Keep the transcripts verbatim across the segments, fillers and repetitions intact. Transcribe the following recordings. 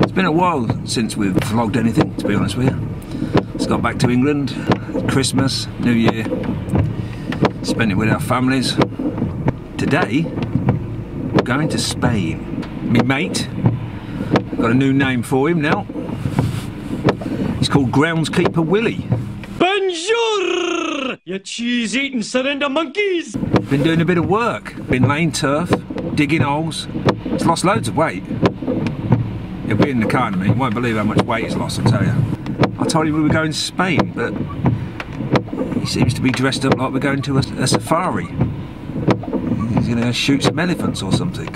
It's been a while since we've vlogged anything, to be honest with you. Just got back to England, Christmas, New Year, spent it with our families. Today, we're going to Spain. Me mate, got a new name for him now. He's called Groundskeeper Willie. Bonjour, you cheese-eating surrender monkeys! Been doing a bit of work, been laying turf, digging holes. He's lost loads of weight. He'll be in the car in a minute, you won't believe how much weight he's lost, I'll tell you. I told him we were going to Spain, but he seems to be dressed up like we're going to a, a safari. He's going to shoot some elephants or something.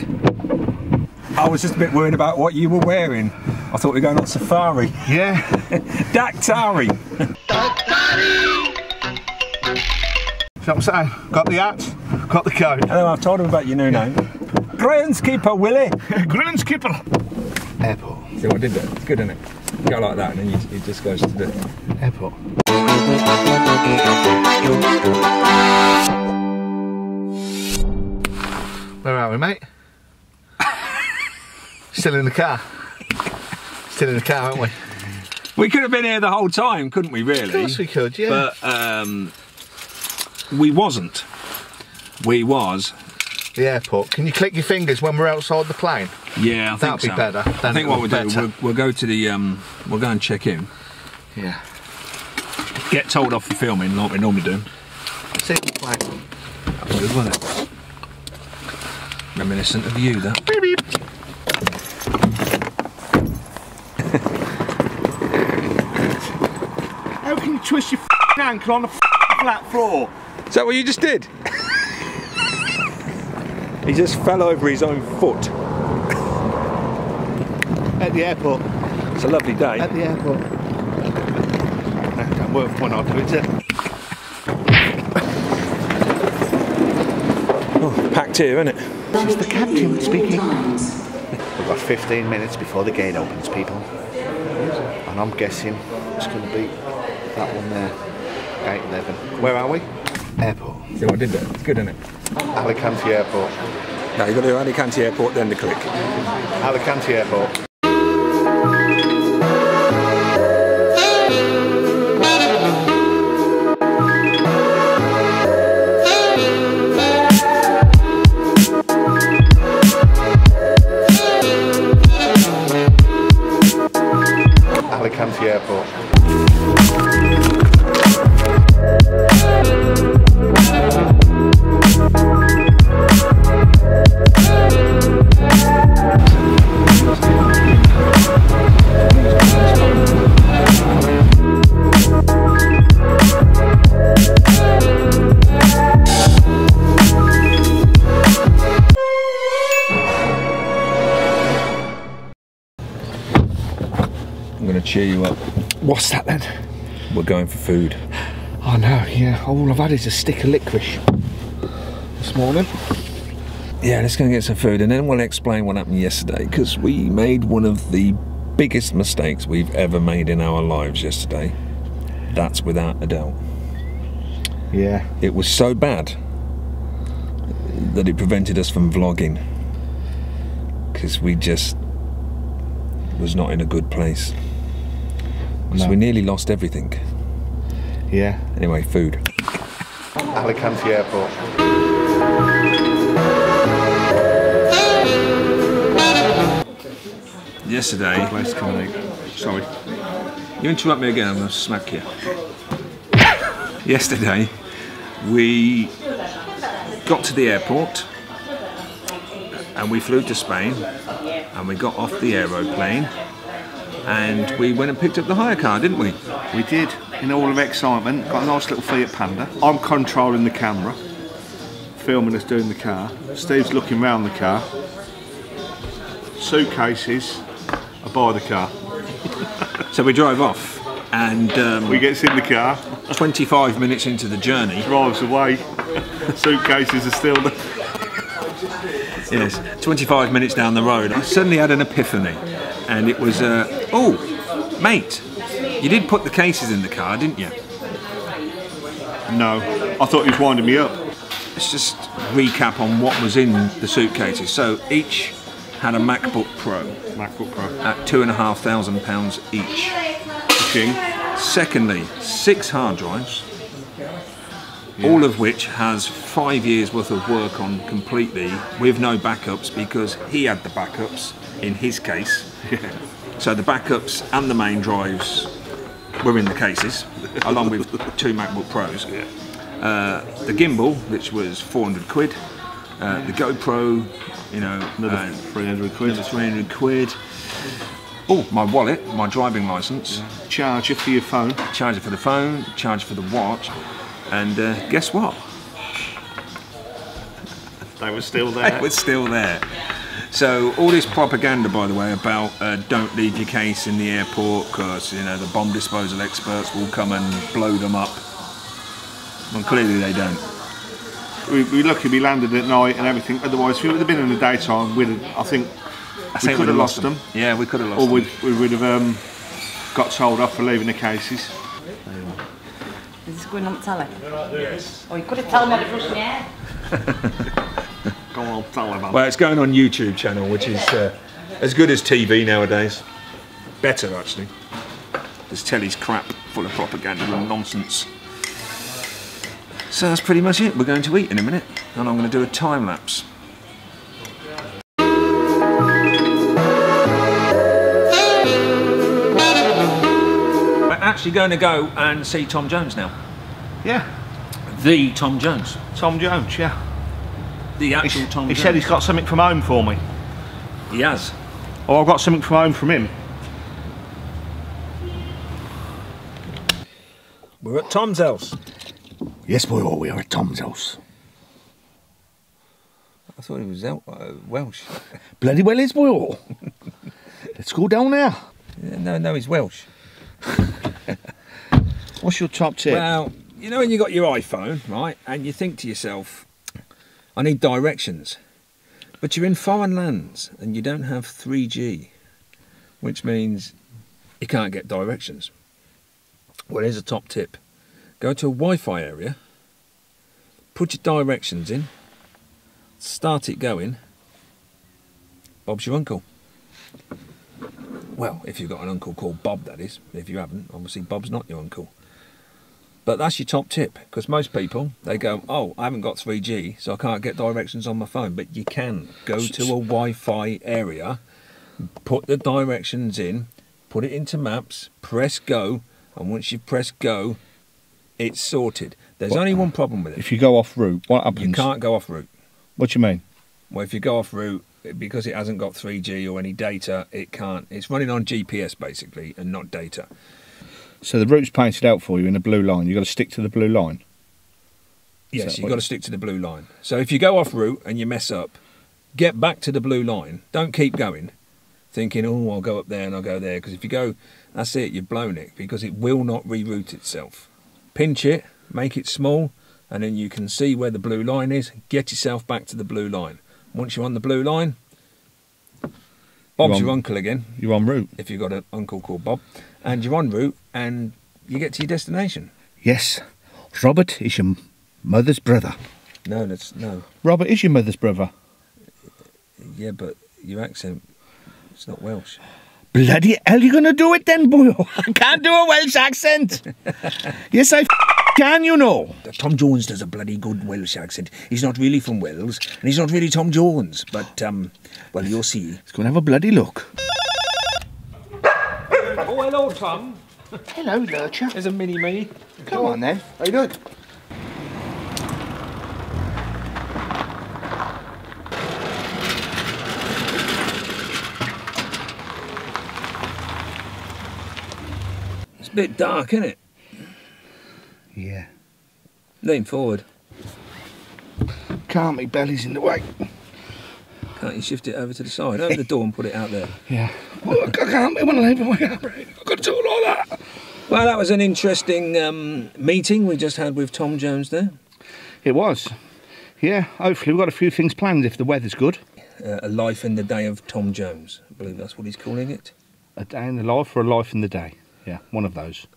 I was just a bit worried about what you were wearing. I thought we were going on safari. Yeah. Daktari. Daktari! So I'm saying, got the hat, got the coat. And I've told him about your new name. Groundskeeper Willie. Groundskeeper. Airport. See what I did there? It's good, isn't it? Go like that and then you, you just goes to the airport. Where are we, mate? Still in the car. Still in the car, aren't we? We could have been here the whole time, couldn't we, really? Of course we could, yeah. But um, we wasn't. We was. The airport. Can you click your fingers when we're outside the plane? Yeah, I That'll think so. That'd be better. I think what we'll do, we'll, we'll go to the, um, we'll go and check in. Yeah. Get told off for filming, like we normally do. See the plane. That was good, wasn't it? Reminiscent of you, that. Beep, beep. How can you twist your f***ing ankle on a f***ing flat floor? Is that what you just did? He just fell over his own foot. At the airport. It's a lovely day. At the airport. That don't work for one or two, is it? Oh, packed here, isn't it? This is the captain speaking. We've got fifteen minutes before the gate opens, people. And I'm guessing it's going to be that one there, gate eleven. Where are we? Airport. See what I did there? It's good, isn't it? Alicante Airport. No, you've got to do Alicante Airport, then the click. Alicante Airport. Alicante Airport. Cheer you up. What's that then? We're going for food. Oh no, yeah, all I've had is a stick of licorice this morning. Yeah, let's go and get some food and then we'll explain what happened yesterday, because we made one of the biggest mistakes we've ever made in our lives yesterday. That's without a doubt. Yeah. It was so bad that it prevented us from vlogging, because we just was not in a good place. So no. We nearly lost everything. Yeah. Anyway, food. Alicante Airport. Yesterday. Sorry. You interrupt me again, I'm going to smack you. Yesterday, we got to the airport and we flew to Spain and we got off the aeroplane. And we went and picked up the hire car, didn't we? We did, in all of excitement. Got a nice little Fiat Panda. I'm controlling the camera, filming us doing the car. Steve's looking round the car. Suitcases, I buy the car. So we drive off and... Um, we gets in the car. twenty-five minutes into the journey. Drives away, suitcases are still there. Yes, twenty-five minutes down the road, I suddenly had an epiphany. And it was, uh, oh, mate, you did put the cases in the car, didn't you? No, I thought he was winding me up. Let's just recap on what was in the suitcases. So each had a MacBook Pro, MacBook Pro. at two and a half thousand pounds each. Pushing. Secondly, six hard drives, yeah. all of which has five years worth of work on completely with no backups, because he had the backups in his case. Yeah. So the backups and the main drives were in the cases, along with two MacBook Pros. Yeah. Uh, the gimbal, which was four hundred quid, uh, the GoPro, you know, another uh, three hundred quid. Another three hundred quid. Oh, my wallet, my driving licence. Yeah. Charger for your phone. Charger for the phone, charger for the watch. And uh, guess what? They were still there. They were still there. So all this propaganda, by the way, about uh, don't leave your case in the airport because, you know, the bomb disposal experts will come and blow them up. Well, clearly they don't. We, we're lucky we landed at night and everything. Otherwise, if it would have been in the daytime, we'd have, I think I we could have lost them. them. Yeah, we could have lost or them. Or we would have um, got told off for leaving the cases. Is this going on the telly? Yes. Oh, you could have told me the Russian air. Go on, tell them. Well, it's going on YouTube channel, which is uh, as good as T V nowadays. Better, actually. This telly's crap, full of propaganda and nonsense. So that's pretty much it. We're going to eat in a minute, and I'm going to do a time lapse. We're actually going to go and see Tom Jones now. Yeah. The Tom Jones. Tom Jones, yeah. The actual Tom Jones. He said he's got something from home for me. He has. Or I've got something from home from him. We're at Tom's house. Yes, boy, we are at Tom's house. I thought he was El uh, Welsh. Bloody well is, boy. Let's go down there. Yeah, no, no, he's Welsh. What's your top tip? Well, you know when you got your iPhone, right, and you think to yourself, I need directions. But you're in foreign lands and you don't have three G, which means you can't get directions. Well, here's a top tip. Go to a Wi-Fi area, put your directions in, start it going, Bob's your uncle. Well, if you've got an uncle called Bob, that is. If you haven't, obviously Bob's not your uncle. But that's your top tip, because most people, they go, oh, I haven't got three G, so I can't get directions on my phone. But you can go to a Wi-Fi area, put the directions in, put it into maps, press go, and once you press go, it's sorted. There's what, only one problem with it. If you go off route, what happens? You can't go off route. What do you mean? Well, if you go off route, because it hasn't got three G or any data, it can't. It's running on G P S, basically, and not data. So the route's painted out for you in a blue line. You've got to stick to the blue line? Is yes, you've got to stick to the blue line. So if you go off route and you mess up, get back to the blue line. Don't keep going, thinking, oh, I'll go up there and I'll go there. Because if you go, that's it, you've blown it, because it will not reroute itself. Pinch it, make it small, and then you can see where the blue line is. Get yourself back to the blue line. Once you're on the blue line, Bob's your uncle again. You're en route. If you've got an uncle called Bob. And you're en route, and you get to your destination. Yes. Robert is your mother's brother. No, that's... no. Robert is your mother's brother. Yeah, but your accent, it's not Welsh. Bloody hell, you're going to do it then, boy. I can't do a Welsh accent. Yes, I f can, you know. Tom Jones does a bloody good Welsh accent. He's not really from Wales, and he's not really Tom Jones. But, um, well, you'll see. He's going to have a bloody look. Oh, hello, Tom. Hello, Lurcher. There's a mini-me. Come, Come on, on, then. How you doing? A bit dark, isn't it? Yeah. Lean forward. Can't, my belly's in the way. Can't you shift it over to the side? Open the door and put it out there. Yeah. Well, I can't, I want to leave my arm. I've got to do all that. Well, that was an interesting um, meeting we just had with Tom Jones there. It was. Yeah, hopefully we've got a few things planned if the weather's good. Uh, a life in the day of Tom Jones. I believe that's what he's calling it. A day in the life or a life in the day? Yeah, one of those.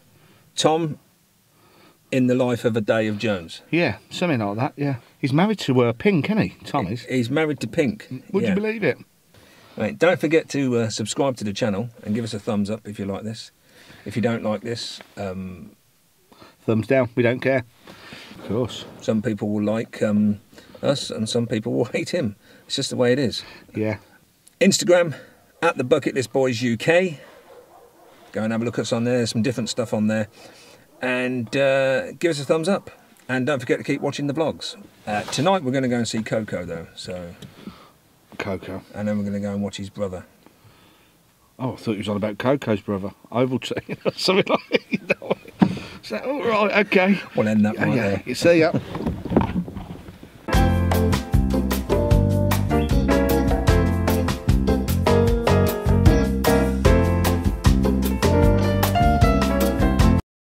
Tom in the life of a day of Jones. Yeah, something like that, yeah. He's married to uh, Pink, isn't he? Tom is. He's married to Pink. Would yeah. you believe it? Right, don't forget to uh, subscribe to the channel and give us a thumbs up if you like this. If you don't like this, um, thumbs down, we don't care. Of course. Some people will like um, us and some people will hate him. It's just the way it is. Yeah. Instagram, at the Bucket List Boys U K. Go and have a look at us on there. There's some different stuff on there. And uh, give us a thumbs up. And don't forget to keep watching the vlogs. Uh, tonight we're going to go and see Coco though. So Coco. And then we're going to go and watch his brother. Oh, I thought he was on about Coco's brother. Ovaltine or something like that. Is that all right? Okay. We'll end that right yeah, yeah. there. See ya.